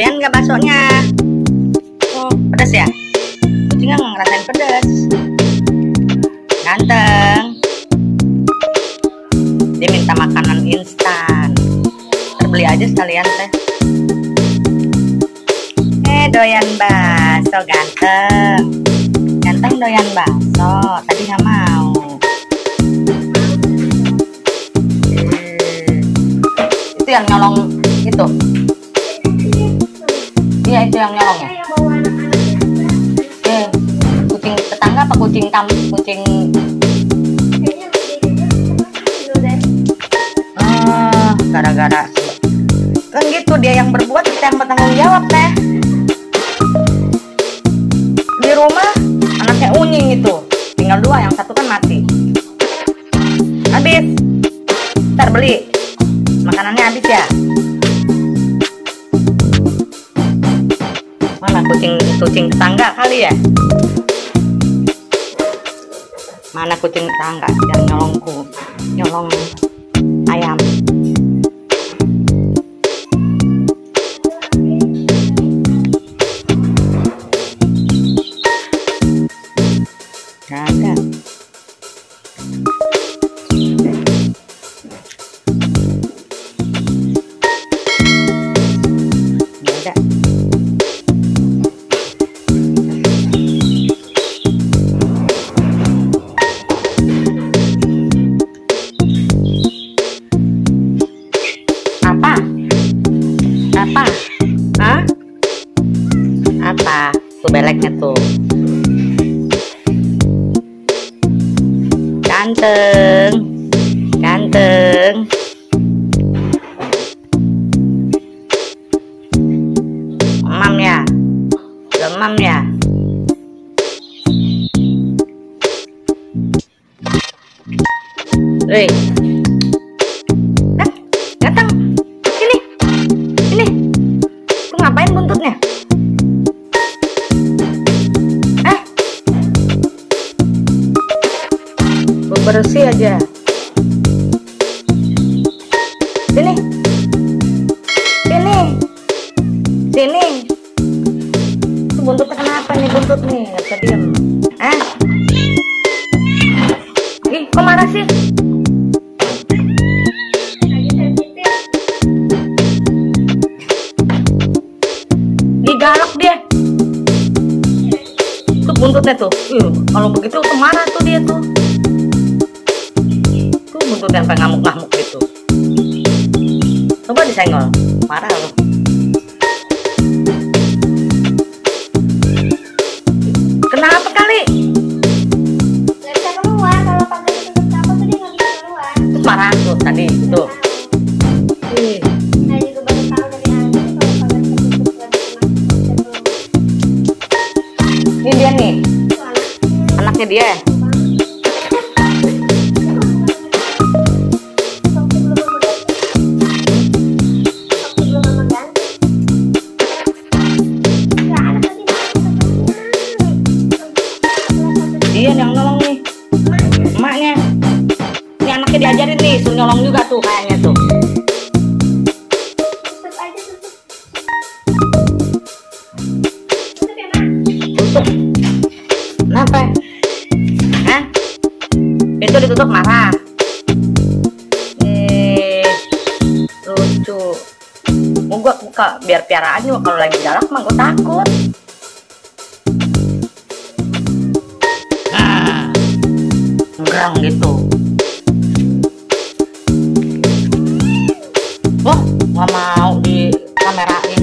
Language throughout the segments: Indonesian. Doyan nggak baksonya? Oh, pedas ya? Kucing nggak ngerasain pedas. Ganteng. Dia minta makanan instan. Terbeli aja sekalian teh. Doyan bakso ganteng. Ganteng doyan bakso. Tadi nggak mau. Itu yang nyolong itu. Iya itu yang nyolong ya. Kucing tetangga apa kucing tamu? Kucing. Ah, gara-gara. Kan gitu dia yang berbuat, kita yang bertanggung jawab teh. Di rumah anaknya unying itu tinggal dua, yang satu kan mati. Habis. Ntar beli. Makanannya habis ya. Mana kucing tetangga kali ya? Mana kucing tetangga yang nyolong ayam? Gak ada. Apa? Hah? Apa? Tuh beleknya tuh. Ganteng. Ganteng. Emam ya? Lemam ya? Wih. Bersih aja. Sini. Sini. Sini. Itu buntutnya kenapa nih buntut nih? Gak bisa diam. Eh. Ih, kok marah sih? Digalak dia. Itu buntutnya tuh. Kalau begitu tuh marah tuh dia tuh. Buntut yang pengen ngamuk-ngamuk gitu. Coba disenggol, parah loh. Kenapa kali? Gak bisa keluar, kalau pakai tutup kapal tuh dia gak bisa keluar. Terus marah tuh tadi, gitu. Nah juga baru tahu dari Andre kalau pakai tutup gak bisa keluar. Ini dia nih, anaknya dia. Dia yang nolong nih, emaknya. Ini anaknya diajarin nih, suruh nyolong juga tuh kayaknya tuh. Tutup. Kenapa? Hah? Itu ditutup marah. Lucu. Mau gua buka biar piaraan juga kalau lagi galak mah gua takut. Gerang gitu. Wah, nggak mau di kamerain.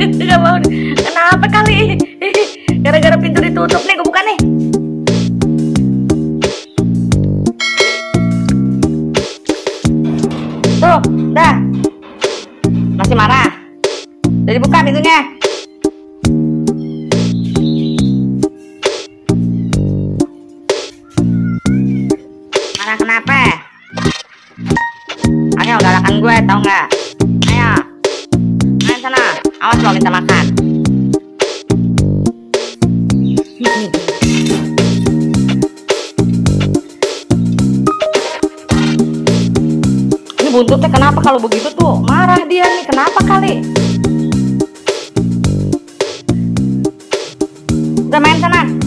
Nggak mau. Kenapa kali? Gara-gara pintu ditutup nih, gue buka nih. Tuh, dah. Masih marah. Jadi buka pintunya. Kenapa? Ayo galakan gue tau nggak? Ayo main sana, awas lo minta makan. nuntutnya kenapa kalau begitu tuh marah dia nih, kenapa kali? Udah main sana.